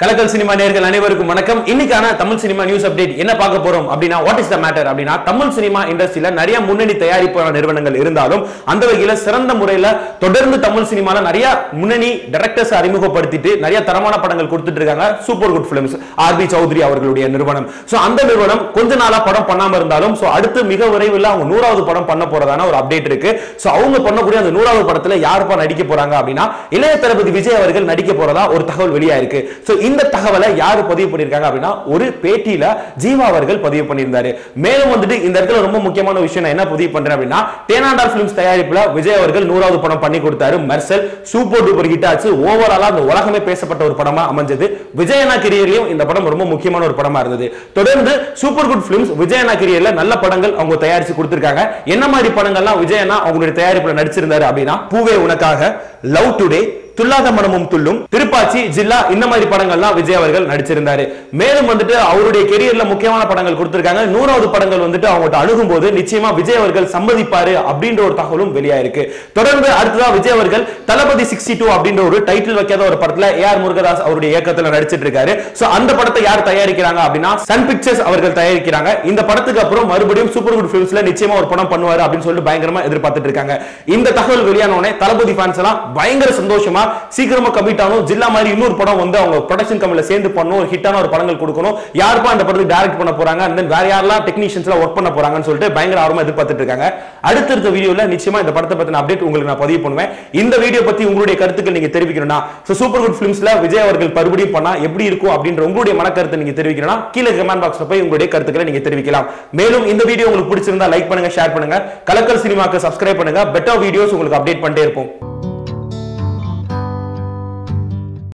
கலக்கல் cinema நேயர்கள் அனைவருக்கும் வணக்கம். இன்னைக்கான தமிழ் சினிமா நியூஸ் அப்டேட் என்ன பார்க்க போறோம் அப்படினா, வாட் இஸ் தி மேட்டர் அப்படினா, தமிழ் சினிமா இண்டஸ்ட்ரியில நிறைய முன்னணி தயாரிப்பாளர் நிறுவனங்கள் இருந்தாலும் அந்த வகையில சிறந்த முறையில தொடர்ந்து தமிழ் சினிமால நிறைய முன்னணி டைரக்டர்ஸ் அறிமுகப்படுத்திட்டு நிறைய தரமான படங்கள் கொடுத்துட்டு இருக்காங்க. Super Good Films, RB Choudhary அவர்களுடைய நிறுவனம். சோ அந்த நிறுவனம் கொஞ்ச நாளா படம் பண்ணாம இருந்தாலும் சோ அடுத்து மிக விரைவில் அவங்க 100வது படம் பண்ண போறதான ஒரு அப்டேட் இருக்கு. சோ அவங்க பண்ணக்கூடிய அந்த 100வது படத்துல யார்ப்பா நடிக்க போறாங்க அப்படினா, இளைய தளபதி விஜய் அவர்கள் நடிக்க போறதா ஒரு தகவல் வெளியாயிருக்கு. சோ இந்த தகவலை யாரு பதிவு பண்ணிருக்காங்க அப்படின்னா, ஒரு பேட்டியில ஜீவா அவர்கள் பதிவு பண்ணியிருந்தாரு. மேலும் வந்துட்டு இந்த இடத்துல ரொம்ப முக்கியமான விஷயம் என்ன பதிவு பண்றேன் அப்படின்னா, தேனாண்டார் பிலிம்ஸ் தயாரிப்புல விஜய் அவர்கள் 100வது படம் பண்ணி கொடுத்தாரு. மெர்சல் சூப்பர் டூப்பர் ஹிட் ஆச்சு. ஓவராலா அந்த உலகமே பேசப்பட்ட ஒரு படமா அமைஞ்சது. விஜயனா கரியர்லயும் இந்த படம் ரொம்ப முக்கியமான ஒரு படமா இருந்தது. தொடர்ந்து சூப்பர் குட் பிலிம்ஸ் விஜயனா கரியர்ல நல்ல படங்கள் அவங்க தயாரிச்சு கொடுத்திருக்காங்க. என்ன மாதிரி படங்கள்லாம் விஜயனா அவங்களுடைய தயாரிப்புல நடிச்சிருந்தாரு அப்படின்னா, பூவே உனக்காக, லவ் டுடே, துல்லாத மனமும் துள்ளும், திருப்பாச்சி, ஜில்லா, இந்த மாதிரி படங்கள்லாம் விஜய் அவர்கள் நடிச்சிருந்தாரு. மேலும் வந்துட்டு அவருடைய கெரியர்ல முக்கியமான படங்கள் கொடுத்திருக்காங்க. 100வது படங்கள் வந்துட்டு அவங்கள்ட்ட அணுகும் போது நிச்சயமா விஜய் அவர்கள் சம்மதிப்பாரு அப்படின்ற ஒரு தகவலும் வெளியாயிருக்கு. தொடர்ந்து அடுத்ததா விஜய் அவர்கள் தளபதி 62 அப்படின்ற ஒரு டைட்டில் வைக்காத ஒரு படத்துல ஏஆர் முருகதாஸ் அவருடைய இயக்கத்துல நடிச்சிட்டு இருக்காரு. சோ அந்த படத்தை யார் தயாரிக்கிறாங்க அப்படின்னா, சன் பிக்சர்ஸ் அவர்கள் தயாரிக்கிறாங்க. இந்த படத்துக்கு அப்புறம் மறுபடியும் சூப்பர் குட் ஃபிலிம்ஸ்ல நிச்சயமா ஒரு படம் பண்ணுவாரு அப்படின்னு சொல்லி பயங்கரமா எதிர்பார்த்துட்டு இருக்காங்க. இந்த தகவல் வெளியான உடனே தளபதி ஃபேன்ஸ் எல்லாம் பயங்கர சந்தோஷமா சீக்கிரமா கமிட் ஆகும். ஜில்லா மாதிரி இன்னொரு படம் வந்து அவங்க ப்ரொடக்ஷன் கம்பெனில சேர்ந்து பண்ணனும், ஹிட்டான ஒரு படங்கள் கொடுக்கணும். யாருப்பா அந்த படத்துக்கு டைரக்ட் பண்ண போறாங்க, and then வேற யாரெல்லாம் டெக்னீஷியன்ஸ்ல வர்க் பண்ண போறாங்கன்னு சொல்லிட்டு பயங்கர ஆர்வமா எதிர்பார்த்துட்டு இருக்காங்க. அடுத்த வீடியோல நிச்சயமா இந்த படத்தை பத்தின அப்டேட் உங்களுக்கு நான் பதிவு பண்ணுவேன். இந்த வீடியோ பத்தி உங்களுடைய கருத்துக்கள் நீங்க தெரிவிக்கணும்னா, சூப்பர் குட் ஃபிலிம்ஸ்ல விஜய் அவர்கள் மறுபடியும் பண்ணா எப்படி இருக்கும் அப்படின்ற உங்களுடைய மனக்கருத்து நீங்க தெரிவிக்கணும்னா கீழே கமெண்ட் பாக்ஸ்ல போய் உங்களுடைய கருத்துக்களை நீங்க தெரிவிக்கலாம். மேலும் இந்த வீடியோ உங்களுக்கு பிடிச்சிருந்தா லைக் பண்ணுங்க, ஷேர் பண்ணுங்க, கலக்கல் சினிமாக்கு சப்ஸ்கிரைப் பண்ணுங்க. பெட்டர் வீடியோஸ் உங்களுக்கு அப்டேட் பண்ணிட்டே இருப்போம்.